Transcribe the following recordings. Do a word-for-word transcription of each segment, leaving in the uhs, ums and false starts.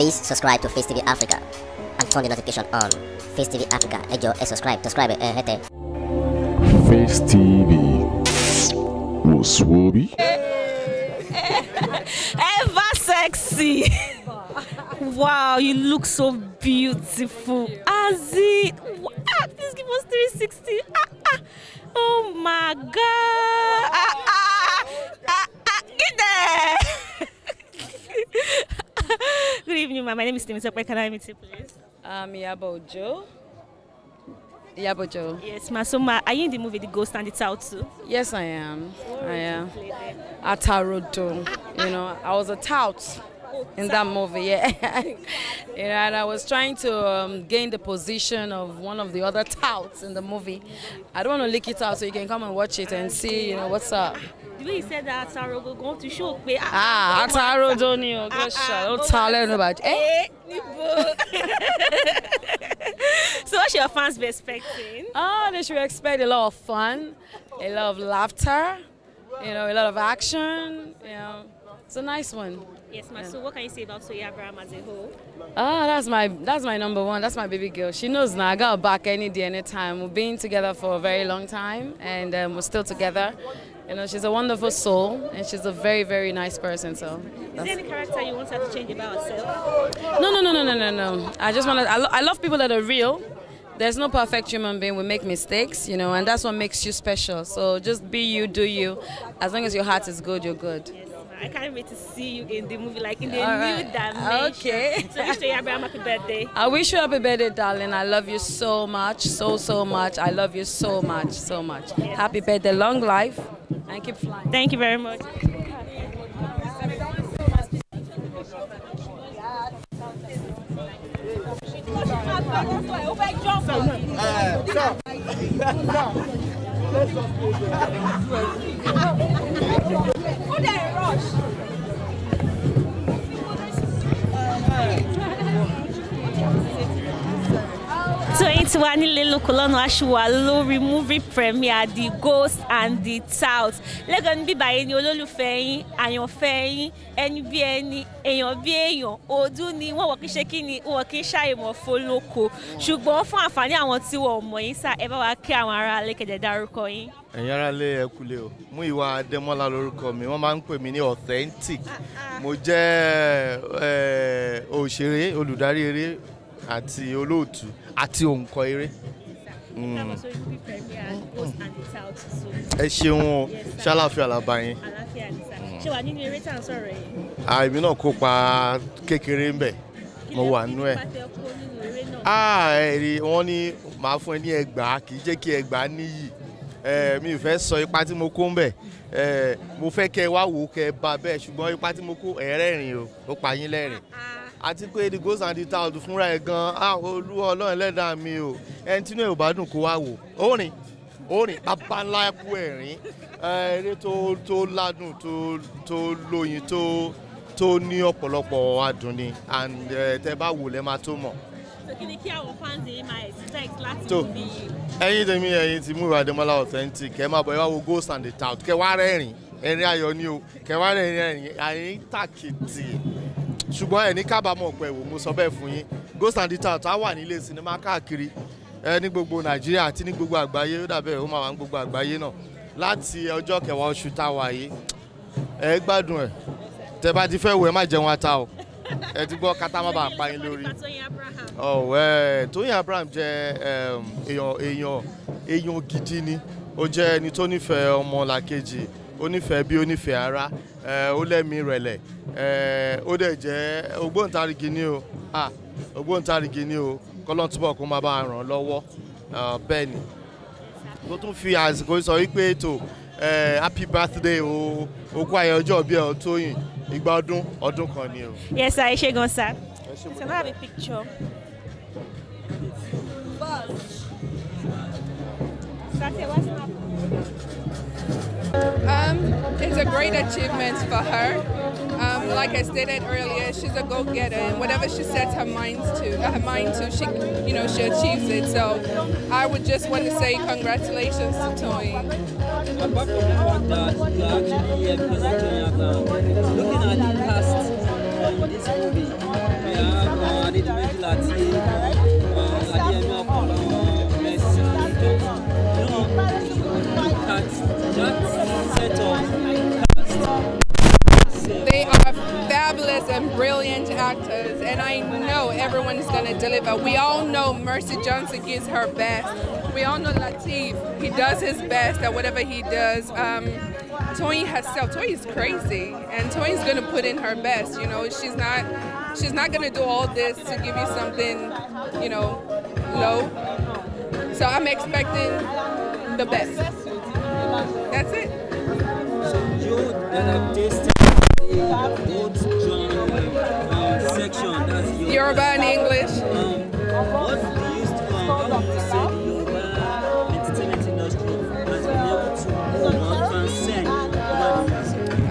Please subscribe to Face T V Africa and turn the notification on. Face T V Africa, ejo, e subscribe, subscribe, eh, hete. Face T V, Oswobi. Ever sexy. Wow, you look so beautiful. Azi, ah, please give us three sixty. Ah, ah. Oh my God. Ah, ah, ah, ah. Get there. Good evening, ma. My name is Timisa. Can I meet you, please? Um, Iyabo Ojo. Iyabo Ojo. Yes, ma. So, ma, are you in the movie The Ghost and the Touts too? Yes, I am. What I am. At Tarodo. You know, I was a tout in that movie. Yeah. You know, and I was trying to um, gain the position of one of the other touts in the movie. I don't want to leak it out, so you can come and watch it and see, you know, what's up. The way he said that Ataro go going to show. Ah, Ataro don't you? Gosh, don't tell anybody. Eh? So what should your fans be expecting? Oh, they should expect a lot of fun, a lot of laughter, you know, a lot of action. You know, it's a nice one. Yes, ma. Yeah. So what can you say about Toyin Abraham as a whole? Ah, that's my that's my number one. That's my baby girl. She knows now. I got her back any day, any time. We've been together for a very long time, and um, we're still together. You know, she's a wonderful soul, and she's a very, very nice person. So, is there any character you want her to change about herself? No, no, no, no, no, no, no. I just want to. I, lo I love people that are real. There's no perfect human being. We make mistakes, you know, and that's what makes you special. So just be you, do you. As long as your heart is good, you're good. Yes, I can't wait to see you in the movie, like in the all new right. dimension. Okay. So wish you Abraham happy birthday. I wish you happy birthday, darling. I love you so much, so so much. I love you so much, so much. Yes. Happy birthday, long life. And keep flying. Thank you very much. Wani lelo kolonu asuwa lórí movie premiere The Ghost and the Touts. Legan bi baye ni olólùfẹ́ yín, àyànfẹ́ yín, ẹni bí ẹni, èèyàn bí èèyàn, odu ni wọ́n wo ki ṣe kíni, wọ́n ki ṣàì mọ̀ foloko. Ṣùgbọ́n fún àǹfààní àwọn tí wọ́n mọ̀ yín sá, ẹ bá wa kí àwọn ará ilé kede dárúkọ yín. Ẹ̀yin ará ilé ẹ kúlé o. Múyìwá Adémọ́lá lórúkọ mi, wọ́n máa ń pè mí ní authentic. Mo jẹ́ eh òṣèré, olùdarí eré àti olóòtú àti òǹkọ eré. Ẹ ṣeun o, ṣàlàáfíà làbá yín. Ṣé wà nínú eré tá à ń sọ̀rọ̀ yìí? Àìmí náà kópa kékeré ń bẹ̀, mo wà nú ẹ̀. Àìrí wọ́n ní màá fún ẹ ní ẹgbàá, kì í jẹ́ kí ẹgbàá níyì. Mi ò fẹ́ sọ ipa tí mo kó ń bẹ̀. Mo fẹ́ kẹ́ wá wò kẹ́ bá bẹ́ẹ̀ ṣùgbọ́n ipa tí mo kó ẹ̀rẹ́rìn o, ó pa yín lẹ́rìn. Àti pé The Ghost and the Touts fúnra ẹ̀ gan-an ah olúwa ọlọ́run ẹlẹ́dàá mi o ẹni tínú ẹ̀ ò bá dùn kó wá wò orin orin bàbá ńlá ẹ̀kú ẹ̀rín eré tó tó ládùn tó tó lóyin tó tó ní ọ̀pọ̀lọpọ̀ adùn ni and tẹ bá wò lẹ́ máa tó mọ̀. Kí ni kí àwọn fans yìí máa expect láti mú bí yìí? Ẹ̀yin tèmi ẹ̀yin ti Múyìwá Adémọ́lá authentic ẹ máa bọ̀ ẹ wá wo Ghost and the Touts kẹ wá rẹ́rìn ẹ̀rín ayọ̀ ni o kẹ wá rẹ́rìn ẹ̀rín tàkìtì. Ṣùgbọ́n ẹ̀ ní kábàámọ̀ pé wò mo sọ bẹ́ẹ̀ fún yín Ghost and the Touts á wà nílé sinimá káàkiri ní gbogbo Nàìjíríà àti ní gbogbo àgbáyé ó dàbẹ̀ ó máa wà ní gbogbo àgbáyé náà láti ọjọ́ kẹwàá oṣù táwa yìí ẹ gbádùn ẹ̀ tẹ́ bá ti fẹ́ wò ẹ má jẹun ata o ẹ ti gbọ́ kátá má bàa pa yín lórí. ọ̀wẹ́ Toyin Abraham jẹ́ èèyàn èèyàn èèyàn gidi ni ó jẹ́ ẹni tó nífẹ̀ẹ́ ọmọlàkejì ó nífẹ̀ẹ́ bí ó nífẹ̀ẹ́ ara ó lẹ́mí rẹ̀lẹ̀ ó dẹ̀ jẹ́ ògbóǹtarìgì ni o ògbóǹtarìgì ni o kọ́lọ́n túbọ̀ kó máa bá a ràn lọ́wọ́ bẹ́ẹ̀ ni ó tún fi àsìkò sọ wípé ètò happy birthday o ó kú ayẹyẹ ọjọ́ bí ẹ ọ Tóyìn igba ọdún ọdún kan ni o. Yes sir, ẹ ṣé gan sir. Can I have a picture? Um, it's a great achievement for her. Um, like I stated earlier, she's a go-getter, and whatever she sets her mind to, uh, her mind to, she, you know, she achieves it. So, I would just want to say congratulations to Toyin. Apart from that, actually, looking at the past, this movie. uh, the Latif, uh, Mercy Johnson. No, look at that set of cast. They are fabulous and brilliant actors, and I know everyone is going to deliver. We all know Mercy Johnson gives her best. We all know Latif, he does his best at whatever he does. Um, Toyin herself, Toyin's crazy, and Toyin's gonna put in her best. You know, she's not, she's not gonna do all this to give you something, you know, low. So I'm expecting the best. That's it. So you that have tasted the section, that's Yoruba and English. Um, what do you still,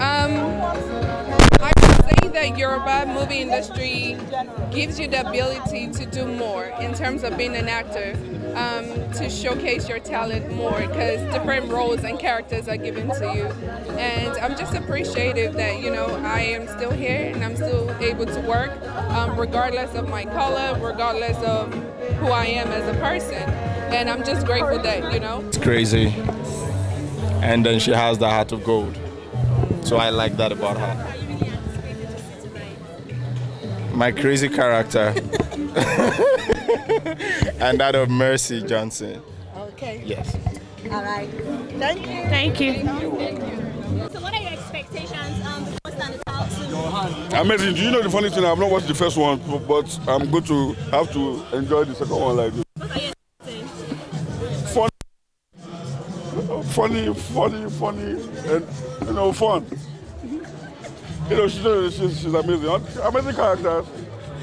um, how do you say the Yoruba entertainment industry has been able to move on transcend? The Yoruba movie industry gives you the ability to do more in terms of being an actor, um, to showcase your talent more, because different roles and characters are given to you. And I'm just appreciative that, you know, I am still here and I'm still able to work, um, regardless of my color, regardless of who I am as a person. And I'm just grateful that, you know. It's crazy. And then she has the heart of gold. So I like that about her. My crazy character and that of Mercy Johnson. Okay. Yes. All right. Thank you. Thank you. Thank you. So what are your expectations on The Ghost and the Touts? Amazing. Do you know the funny thing? I've not watched the first one, but I'm going to have to enjoy the second one like this. What are you expecting? Funny, funny, funny, funny, and you know, fun. You know, she's, she's, she's amazing. Amazing character,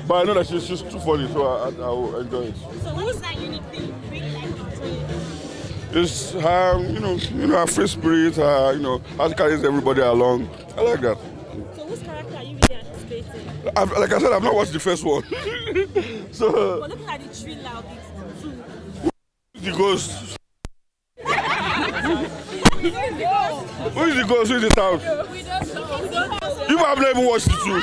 but I know that she's, she's too funny, so I, I, I will enjoy it. So what is that unique thing you really like between you? It's her, you know, you know, her free spirit, her, you know, how she carries everybody along. I like that. So whose character are you really anticipating? I've, like I said, I've not watched the first one. So... But looking at the thriller of it, too. The ghost. Who is the ghost? Who is the town? We don't know. We don't know. You have not even watched the two.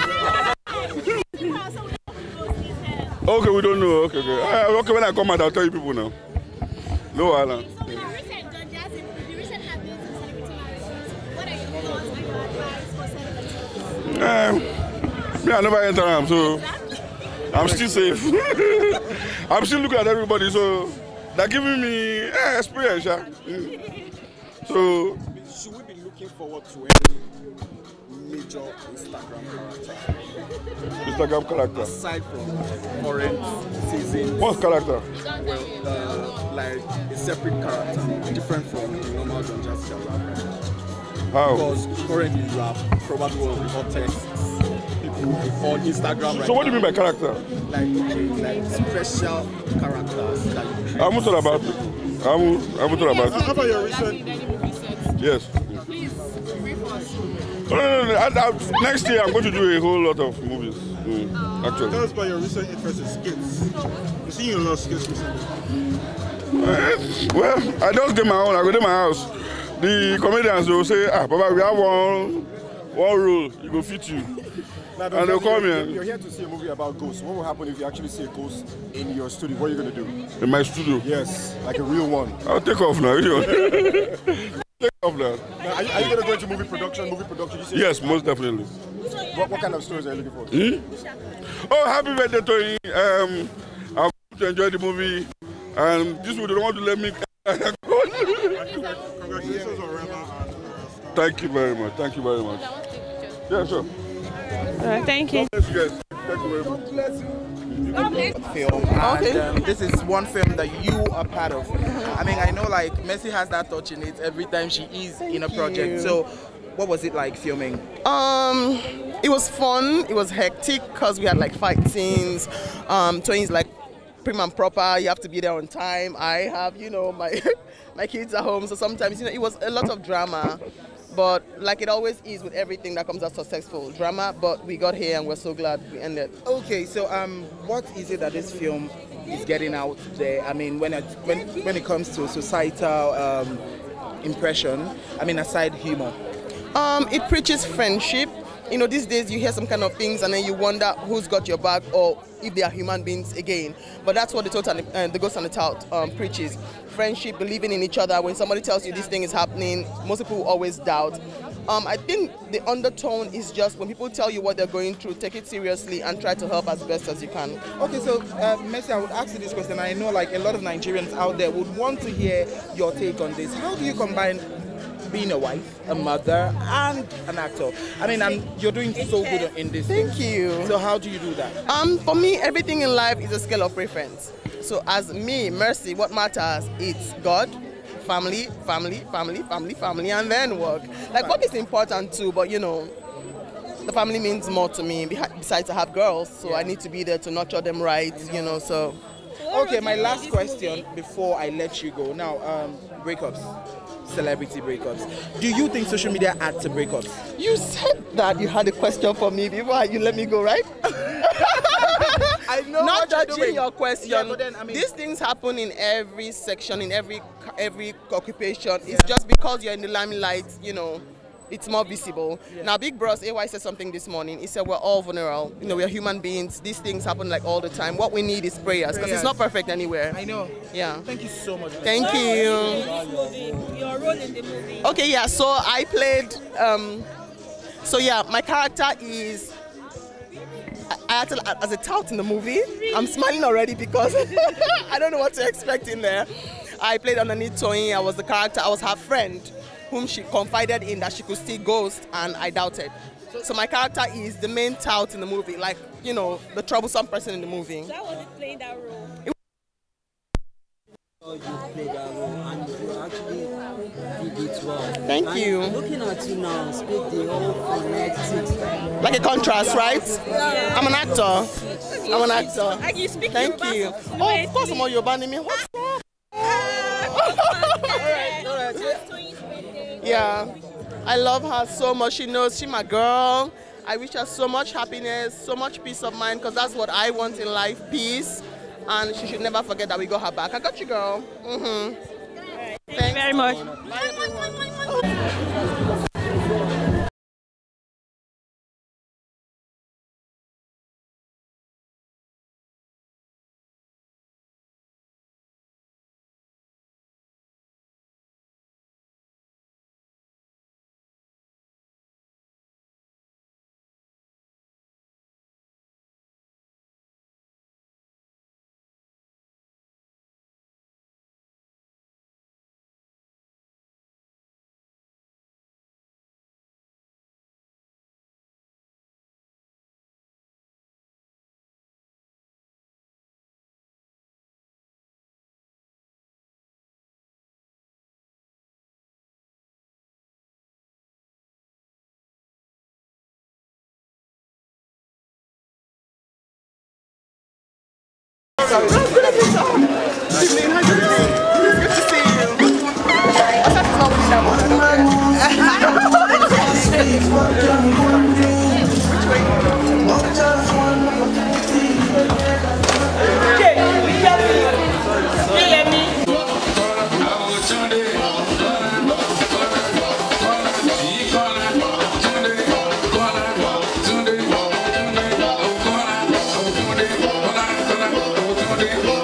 Okay, we don't know. Okay, okay. Right, okay, when I come out, I'll tell you people now. No, Alan. So with the recent judges, the recent happenings in celebrity marriages, what are your thoughts and your advice for celebrities? Um, yeah, I never enter them, so exactly. I'm still safe. I'm still looking at everybody, so they're giving me eh, experience, yeah. So should we be looking forward to it? Major Instagram character. Instagram character. Aside from current season. What character? Well, uh, like a separate character, different from the normal John Jasper rapper. How? Because currently you are probably one of the hottest people on Instagram right So what do you mean by character? Like, like special characters that you I'm talking about it. I'm, I'm talking about it. How about your recent? Yes. No, no, no, no. I, I, next year I'm going to do a whole lot of movies, mm, actually. Tell us about your recent interest in skits. You've seen a lot of skits recently. Uh, well, I don't do my own, I go to my house. The comedians will say, ah, Baba, we have one, one rule, it will fit you. Now, and they'll call me. You're, you're here to see a movie about ghosts. What will happen if you actually see a ghost in your studio? What are you going to do? In my studio? Yes, like a real one. I'll take off now, you know. Of that. Now, are you, you going to go into movie production? Movie production? You say yes, most definitely. What, what kind of stories are you looking for? Hmm? Oh, happy birthday, Toyin. Um, I'm going to enjoy the movie, and this would want to let me. Congratulations on Rema. Thank you very much. Thank you very much. Yeah, sure. Uh, thank you. God bless you guys. Thank you very much. God bless you. Film and okay. um, this is one film that you are part of. I mean, I know like Mercy has that touch in it every time she is Thank in a project. You. So, what was it like filming? Um, it was fun. It was hectic because we had like fight scenes. Um, Toyin's like prim and proper. You have to be there on time. I have, you know, my my kids are home, so sometimes you know it was a lot of drama. But like it always is with everything that comes out successful, drama, but we got here and we're so glad we ended. Okay, so um, what is it that this film is getting out there? I mean, when it, when, when it comes to societal um, impression, I mean, aside humor. Um, it preaches friendship, you know, these days you hear some kind of things and then you wonder who's got your back or if they are human beings again. But that's what the, total, uh, the Ghost and the Tout um, preaches. Friendship, believing in each other. When somebody tells you this thing is happening, most people always doubt. Um, I think the undertone is just when people tell you what they're going through, take it seriously and try to help as best as you can. Okay, so uh, Mercy, I would ask you this question. I know like a lot of Nigerians out there would want to hear your take on this. How do you combine being a wife, a mother, and an actor? I mean, I'm, you're doing so good in this. Thank you. So how do you do that? Um, for me, everything in life is a scale of preference. So as me, Mercy, what matters, it's God, family, family, family, family, family, and then work. Like, work is important too, but you know, the family means more to me. Besides, I have girls, so yeah. I need to be there to nurture them right, you know, so. Okay, my last question before I let you go. Now, um, breakups. Celebrity breakups. Do you think social media adds to breakups? You said that you had a question for me before you let me go, right? I know. Not judging your question. Yeah, but then, I mean, these things happen in every section, in every every occupation. Yeah. It's just because you're in the limelight, you know, it's more visible. Yeah. Now, Big Bros, A Y said something this morning. He said, we're all vulnerable. You know, we're human beings. These things happen like all the time. What we need is prayers, because it's not perfect anywhere. I know. Yeah. Thank you so much. Thank you. Your role in the movie. Okay, yeah. So I played, um, so yeah, my character is, I had to, as a tout in the movie. I'm smiling already because I don't know what to expect in there. I played underneath Toyin. I was the character. I was her friend, whom she confided in that she could see ghosts, and I doubted. So my character is the main tout in the movie, like, you know, the troublesome person in the movie. So how was it playing that role? It you played that role, and you actually did it well. Thank and you. Looking at you now, split the whole connected. Like a contrast, right? Yeah. I'm an actor. I'm an actor. And you speak Thank Yoruba you. Oh, of course, I'm all Yoruba. Me. What's that? Yeah, I love her so much. She knows she's my girl. I wish her so much happiness, so much peace of mind, because that's what I want in life, peace. And she should never forget that we got her back. I got you, girl. Mm-hmm. Right. Thank Thanks. you very much. Bye, everyone. Sorry. Good evening, good to see you. What's that song with that one? I don't care. Which way you want to go? Okay, we got it. Hey, Emmy. Thank you.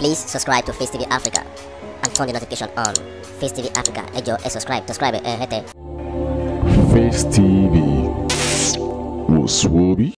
Please subscribe to Face T V Africa and turn the notification on. Face T V Africa, ejo, e subscribe, subscribe, eh, hete. Face T V, Muswobi.